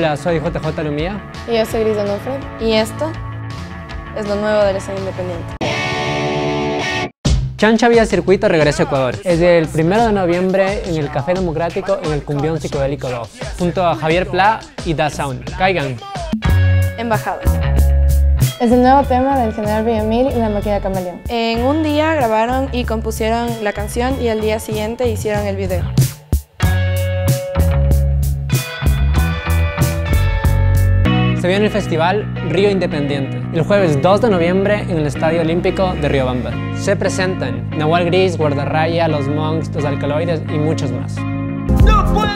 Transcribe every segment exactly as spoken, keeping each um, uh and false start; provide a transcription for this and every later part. Hola, soy J J Lumia. Y yo soy Gris Donofre. Y esto es lo nuevo del Escenario Independiente. Chancha vía circuito regresa a Ecuador. Es el primero de noviembre en el Café Democrático en el Cumbión Psicodélico dos, junto a Javier Pla y The Sound. Caigan. Embajadas. Es el nuevo tema del General Villamil y La Máquina Camaleón. En un día grabaron y compusieron la canción y al día siguiente hicieron el video. Se viene el festival Río Independiente, el jueves dos de noviembre en el Estadio Olímpico de Riobamba. Se presentan Nahual Gris, Guardarraya, Los Monks, Los Alcaloides y muchos más.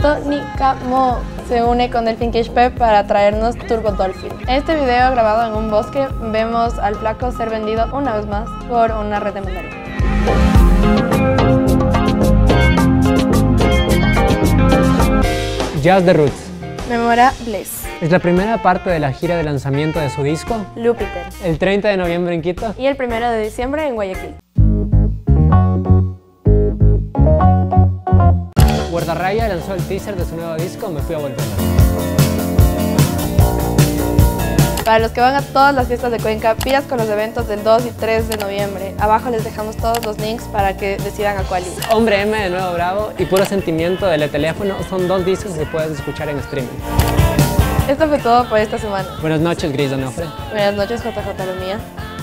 Tonicamo se une con Delfín Quishpe para traernos Turbo Dolphin. Este video grabado en un bosque, vemos al flaco ser vendido una vez más por una red de mandarina. Jazz The Roots. Memorabless. Es la primera parte de la gira de lanzamiento de su disco Lúpiter, el treinta de noviembre en Quito y el primero de diciembre en Guayaquil. Guardarraya lanzó el teaser de su nuevo disco Me Fui a Volver. Para los que van a todas las fiestas de Cuenca, pilas con los eventos del dos y tres de noviembre. Abajo les dejamos todos los links para que decidan a cuál ir. Hombre M de Nuevo Bravo y Puro Sentimiento de Letelefono son dos discos que puedes escuchar en streaming. Esto fue todo por esta semana. Buenas noches, Gris Donofre. Buenas noches, J J Lumia.